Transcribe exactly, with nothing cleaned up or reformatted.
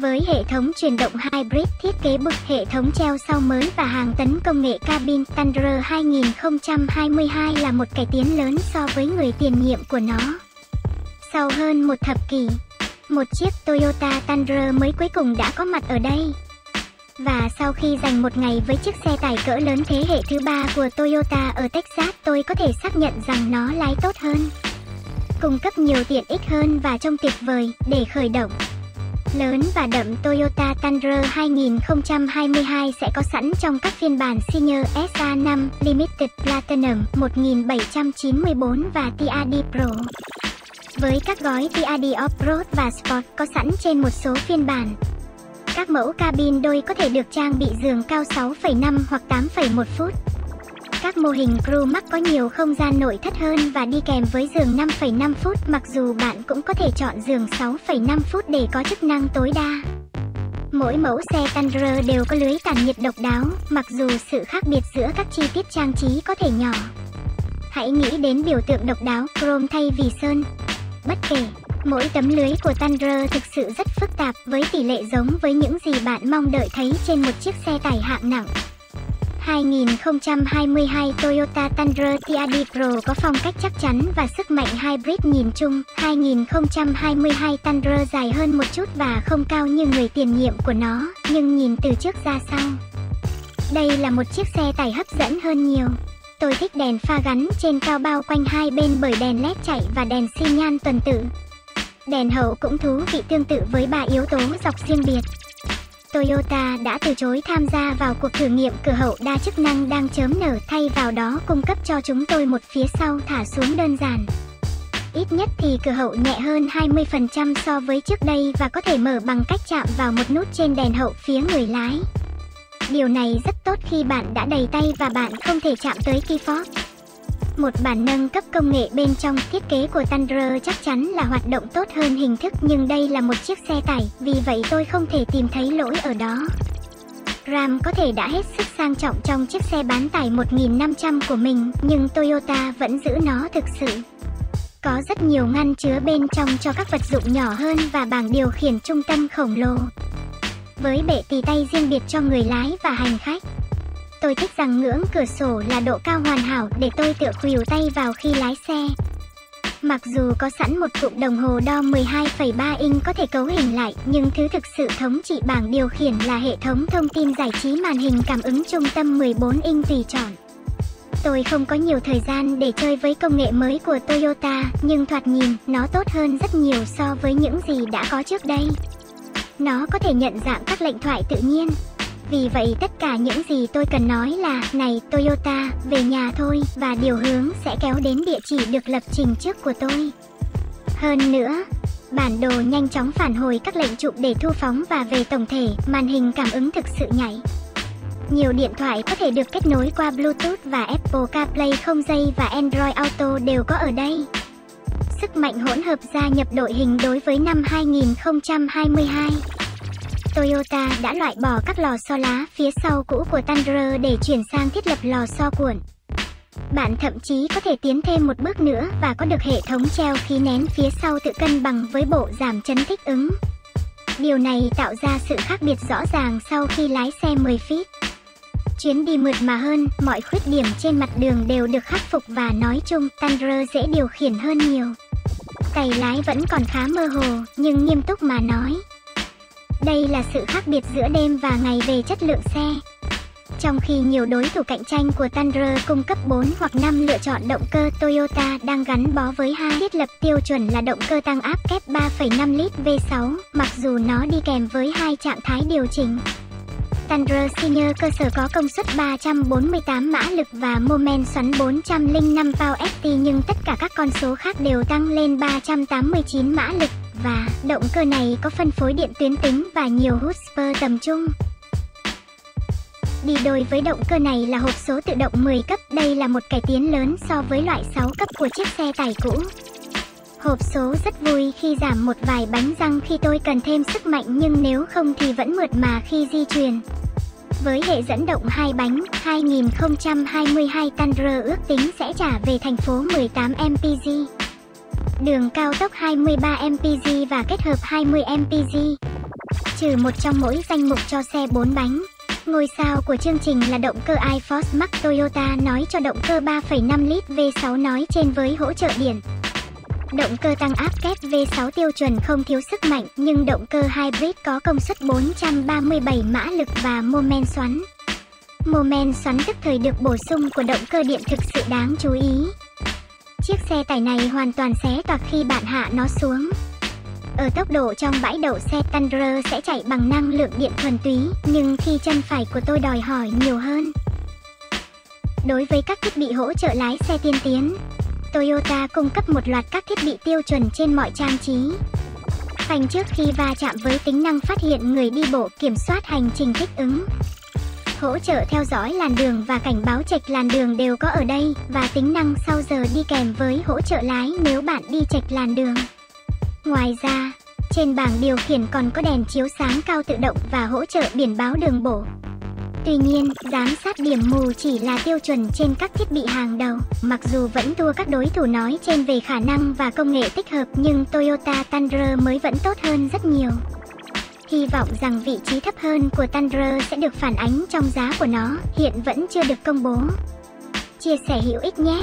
với hệ thống truyền động hybrid, thiết kế bực hệ thống treo sau mới và hàng tấn công nghệ cabin. Tundra hai không hai hai là một cải tiến lớn so với người tiền nhiệm của nó. Sau hơn một thập kỷ, một chiếc Toyota Tundra mới cuối cùng đã có mặt ở đây. Và sau khi dành một ngày với chiếc xe tải cỡ lớn thế hệ thứ ba của Toyota ở Texas, tôi có thể xác nhận rằng nó lái tốt hơn, cung cấp nhiều tiện ích hơn và trông tuyệt vời. Để khởi động lớn và đậm, Toyota Tundra hai không hai hai sẽ có sẵn trong các phiên bản Senior ét a năm, Limited Platinum một nghìn bảy trăm chín mươi bốn và tê rờ đê Pro. Với các gói tê rờ đê Off-Road và Sport có sẵn trên một số phiên bản, các mẫu cabin đôi có thể được trang bị giường cao sáu phẩy năm hoặc tám phẩy một phút. Các mô hình CrewMax có nhiều không gian nội thất hơn và đi kèm với giường năm phẩy năm phút, mặc dù bạn cũng có thể chọn giường sáu phẩy năm phút để có chức năng tối đa. Mỗi mẫu xe Tundra đều có lưới tản nhiệt độc đáo, mặc dù sự khác biệt giữa các chi tiết trang trí có thể nhỏ. Hãy nghĩ đến biểu tượng độc đáo chrome thay vì sơn. Bất kể, mỗi tấm lưới của Tundra thực sự rất phức tạp với tỷ lệ giống với những gì bạn mong đợi thấy trên một chiếc xe tải hạng nặng. hai không hai hai Toyota Tundra tê rờ đê Pro có phong cách chắc chắn và sức mạnh hybrid nhìn chung. hai không hai hai Tundra dài hơn một chút và không cao như người tiền nhiệm của nó, nhưng nhìn từ trước ra sau, đây là một chiếc xe tải hấp dẫn hơn nhiều. Tôi thích đèn pha gắn trên cao bao quanh hai bên bởi đèn led chạy và đèn xi nhan tuần tự. Đèn hậu cũng thú vị, tương tự với ba yếu tố dọc riêng biệt. Toyota đã từ chối tham gia vào cuộc thử nghiệm cửa hậu đa chức năng đang chớm nở, thay vào đó cung cấp cho chúng tôi một phía sau thả xuống đơn giản. Ít nhất thì cửa hậu nhẹ hơn hai mươi phần trăm so với trước đây và có thể mở bằng cách chạm vào một nút trên đèn hậu phía người lái. Điều này rất tốt khi bạn đã đầy tay và bạn không thể chạm tới key fob. Một bản nâng cấp công nghệ bên trong. Thiết kế của Tundra chắc chắn là hoạt động tốt hơn hình thức, nhưng đây là một chiếc xe tải, vì vậy tôi không thể tìm thấy lỗi ở đó. Ram có thể đã hết sức sang trọng trong chiếc xe bán tải một nghìn năm trăm của mình, nhưng Toyota vẫn giữ nó thực sự. Có rất nhiều ngăn chứa bên trong cho các vật dụng nhỏ hơn và bảng điều khiển trung tâm khổng lồ, với bệ tì tay riêng biệt cho người lái và hành khách. Tôi thích rằng ngưỡng cửa sổ là độ cao hoàn hảo để tôi tựa khuỷu tay vào khi lái xe. Mặc dù có sẵn một cụm đồng hồ đo mười hai phẩy ba inch có thể cấu hình lại, nhưng thứ thực sự thống trị bảng điều khiển là hệ thống thông tin giải trí màn hình cảm ứng trung tâm mười bốn inch tùy chọn. Tôi không có nhiều thời gian để chơi với công nghệ mới của Toyota, nhưng thoạt nhìn nó tốt hơn rất nhiều so với những gì đã có trước đây. Nó có thể nhận dạng các lệnh thoại tự nhiên. Vì vậy tất cả những gì tôi cần nói là: "Này Toyota, về nhà thôi", và điều hướng sẽ kéo đến địa chỉ được lập trình trước của tôi. Hơn nữa, bản đồ nhanh chóng phản hồi các lệnh chụp để thu phóng và về tổng thể, màn hình cảm ứng thực sự nhảy. Nhiều điện thoại có thể được kết nối qua Bluetooth và Apple CarPlay không dây và Android Auto đều có ở đây. Sức mạnh hỗn hợp gia nhập đội hình. Đối với năm hai không hai hai, Toyota đã loại bỏ các lò xo lá phía sau cũ của Tundra để chuyển sang thiết lập lò xo cuộn. Bạn thậm chí có thể tiến thêm một bước nữa và có được hệ thống treo khí nén phía sau tự cân bằng với bộ giảm chấn thích ứng. Điều này tạo ra sự khác biệt rõ ràng sau khi lái xe mười feet. Chuyến đi mượt mà hơn, mọi khuyết điểm trên mặt đường đều được khắc phục và nói chung, Tundra dễ điều khiển hơn nhiều. Tay lái vẫn còn khá mơ hồ, nhưng nghiêm túc mà nói, đây là sự khác biệt giữa đêm và ngày về chất lượng xe. Trong khi nhiều đối thủ cạnh tranh của Tundra cung cấp bốn hoặc năm lựa chọn động cơ, Toyota đang gắn bó với hai. Thiết lập tiêu chuẩn là động cơ tăng áp kép ba phẩy năm lít vê sáu, mặc dù nó đi kèm với hai trạng thái điều chỉnh. Tundra Senior cơ sở có công suất ba trăm bốn mươi tám mã lực và mô men xoắn bốn trăm lẻ năm pound-feet, nhưng tất cả các con số khác đều tăng lên ba trăm tám mươi chín mã lực, và động cơ này có phân phối điện tuyến tính và nhiều horsepower tầm trung. Đi đôi với động cơ này là hộp số tự động mười cấp, đây là một cải tiến lớn so với loại sáu cấp của chiếc xe tải cũ. Hộp số rất vui khi giảm một vài bánh răng khi tôi cần thêm sức mạnh, nhưng nếu không thì vẫn mượt mà khi di chuyển. Với hệ dẫn động hai bánh, hai không hai hai Tundra ước tính sẽ trả về thành phố mười tám mpg, đường cao tốc hai mươi ba mpg và kết hợp hai mươi mpg. trừ một trong mỗi danh mục cho xe bốn bánh. Ngôi sao của chương trình là động cơ I-Force Max Toyota nói cho động cơ ba phẩy năm lít V sáu nói trên với hỗ trợ điện. Động cơ tăng áp kép V sáu tiêu chuẩn không thiếu sức mạnh, nhưng động cơ hybrid có công suất bốn trăm ba mươi bảy mã lực và mô men xoắn. Mô men xoắn tức thời được bổ sung của động cơ điện thực sự đáng chú ý. Chiếc xe tải này hoàn toàn xé toạc khi bạn hạ nó xuống. Ở tốc độ trong bãi đậu xe, Tundra sẽ chạy bằng năng lượng điện thuần túy, nhưng khi chân phải của tôi đòi hỏi nhiều hơn. Đối với các thiết bị hỗ trợ lái xe tiên tiến, Toyota cung cấp một loạt các thiết bị tiêu chuẩn trên mọi trang trí. Phanh trước khi va chạm với tính năng phát hiện người đi bộ, kiểm soát hành trình thích ứng. Hỗ trợ theo dõi làn đường và cảnh báo chệch làn đường đều có ở đây, và tính năng sau giờ đi kèm với hỗ trợ lái nếu bạn đi chệch làn đường. Ngoài ra, trên bảng điều khiển còn có đèn chiếu sáng cao tự động và hỗ trợ biển báo đường bộ. Tuy nhiên, giám sát điểm mù chỉ là tiêu chuẩn trên các thiết bị hàng đầu. Mặc dù vẫn thua các đối thủ nói trên về khả năng và công nghệ tích hợp, nhưng Toyota Tundra mới vẫn tốt hơn rất nhiều. Hy vọng rằng vị trí thấp hơn của Tundra sẽ được phản ánh trong giá của nó, hiện vẫn chưa được công bố. Chia sẻ hữu ích nhé!